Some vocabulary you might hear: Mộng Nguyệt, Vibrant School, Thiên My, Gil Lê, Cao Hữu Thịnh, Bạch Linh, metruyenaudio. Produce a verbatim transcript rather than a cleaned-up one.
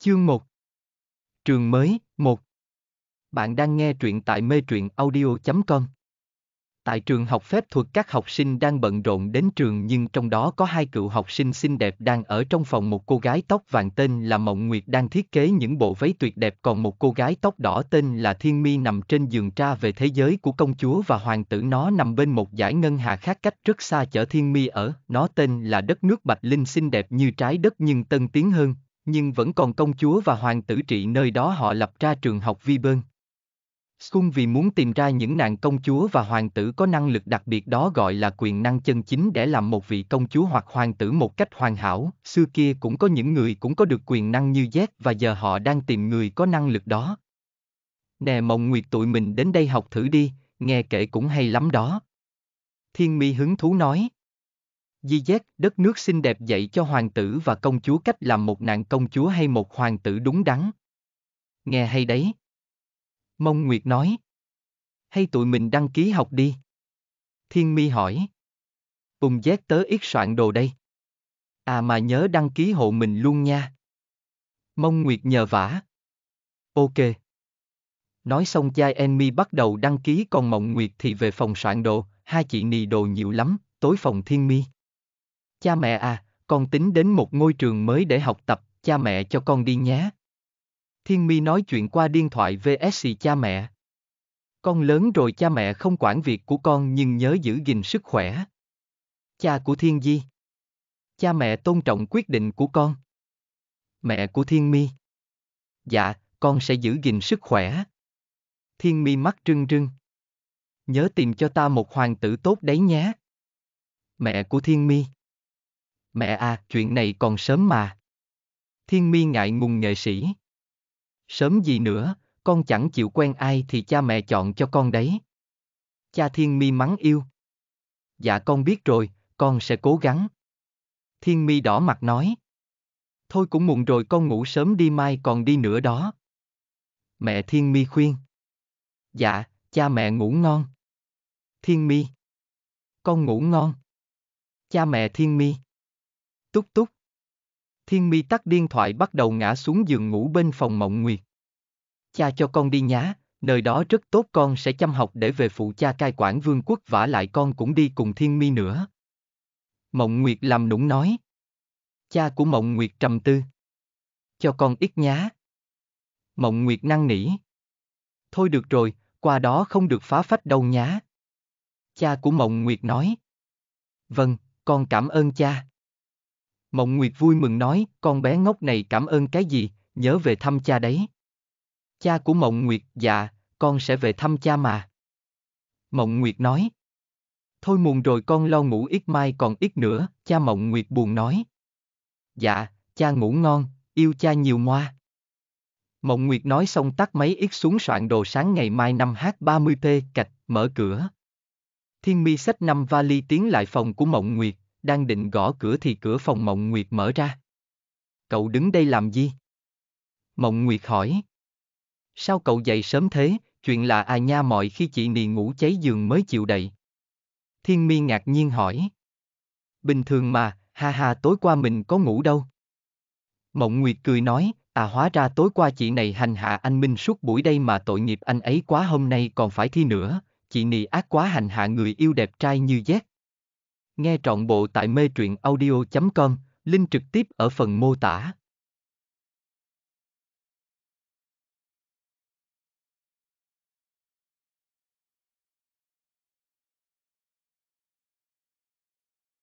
Chương một Trường mới, một Bạn đang nghe truyện tại metruyenaudio chấm com. Tại trường học phép thuật, các học sinh đang bận rộn đến trường, nhưng trong đó có hai cựu học sinh xinh đẹp đang ở trong phòng. Một cô gái tóc vàng tên là Mộng Nguyệt đang thiết kế những bộ váy tuyệt đẹp, còn một cô gái tóc đỏ tên là Thiên My nằm trên giường tra về thế giới của công chúa và hoàng tử. Nó nằm bên một dải ngân hà khác cách rất xa chở Thiên My ở. Nó tên là đất nước Bạch Linh, xinh đẹp như trái đất nhưng tân tiến hơn, nhưng vẫn còn công chúa và hoàng tử trị nơi đó. Họ lập ra trường học Vibrant School vì muốn tìm ra những nàng công chúa và hoàng tử có năng lực đặc biệt, đó gọi là quyền năng chân chính, để làm một vị công chúa hoặc hoàng tử một cách hoàn hảo. Xưa kia cũng có những người cũng có được quyền năng như Jack, và giờ họ đang tìm người có năng lực đó. Nè Mộng Nguyệt, tụi mình đến đây học thử đi, nghe kể cũng hay lắm đó. Thiên My hứng thú nói. Di Jack, đất nước xinh đẹp dạy cho hoàng tử và công chúa cách làm một nàng công chúa hay một hoàng tử đúng đắn. Nghe hay đấy. Mông Nguyệt nói. Hay tụi mình đăng ký học đi. Thiên My hỏi. Cùng Jack, tớ ít soạn đồ đây. À mà nhớ đăng ký hộ mình luôn nha. Mông Nguyệt nhờ vả. Ok. Nói xong Giai My bắt đầu đăng ký, còn Mộng Nguyệt thì về phòng soạn đồ. Hai chị nì đồ nhiều lắm. Tối phòng Thiên My. Cha mẹ à, con tính đến một ngôi trường mới để học tập, cha mẹ cho con đi nhé. Thiên My nói chuyện qua điện thoại vs cha mẹ. Con lớn rồi, cha mẹ không quản việc của con nhưng nhớ giữ gìn sức khỏe. Cha của Thiên Di. Cha mẹ tôn trọng quyết định của con. Mẹ của Thiên My. Dạ, con sẽ giữ gìn sức khỏe. Thiên My mắt rưng rưng. Nhớ tìm cho ta một hoàng tử tốt đấy nhé. Mẹ của Thiên My. Mẹ à, chuyện này còn sớm mà. Thiên My ngại ngùng nghệ sĩ. Sớm gì nữa, con chẳng chịu quen ai thì cha mẹ chọn cho con đấy. Cha Thiên My mắng yêu. Dạ con biết rồi, con sẽ cố gắng. Thiên My đỏ mặt nói. Thôi cũng muộn rồi, con ngủ sớm đi, mai còn đi nữa đó. Mẹ Thiên My khuyên. Dạ, cha mẹ ngủ ngon. Thiên My. Con ngủ ngon. Cha mẹ Thiên My. Túc túc. Thiên My tắt điện thoại, bắt đầu ngã xuống giường ngủ bên phòng Mộng Nguyệt. Cha cho con đi nhá, nơi đó rất tốt, con sẽ chăm học để về phụ cha cai quản vương quốc, vả lại con cũng đi cùng Thiên My nữa. Mộng Nguyệt làm nũng nói. Cha của Mộng Nguyệt trầm tư. Cho con ít nhá. Mộng Nguyệt năn nỉ. Thôi được rồi, qua đó không được phá phách đâu nhá. Cha của Mộng Nguyệt nói. Vâng, con cảm ơn cha. Mộng Nguyệt vui mừng nói, con bé ngốc này cảm ơn cái gì, nhớ về thăm cha đấy. Cha của Mộng Nguyệt, dạ, con sẽ về thăm cha mà. Mộng Nguyệt nói. Thôi muộn rồi, con lo ngủ ít, mai còn ít nữa, cha. Mộng Nguyệt buồn nói. Dạ, cha ngủ ngon, yêu cha nhiều moa. Mộng Nguyệt nói xong tắt máy ít xuống soạn đồ sáng ngày mai năm h ba mươi p, cạch, mở cửa. Thiên My xách năm vali tiến lại phòng của Mộng Nguyệt, đang định gõ cửa thì cửa phòng Mộng Nguyệt mở ra. Cậu đứng đây làm gì? Mộng Nguyệt hỏi. Sao cậu dậy sớm thế, chuyện là à nha, mọi khi chị nì ngủ cháy giường mới chịu đậy. Thiên My ngạc nhiên hỏi. Bình thường mà, ha ha, tối qua mình có ngủ đâu. Mộng Nguyệt cười nói, à hóa ra tối qua chị này hành hạ anh Minh suốt buổi đây mà, tội nghiệp anh ấy quá, hôm nay còn phải thi nữa. Chị nì ác quá, hành hạ người yêu đẹp trai như Jack. Nghe trọn bộ tại metruyenaudio chấm com, link trực tiếp ở phần mô tả.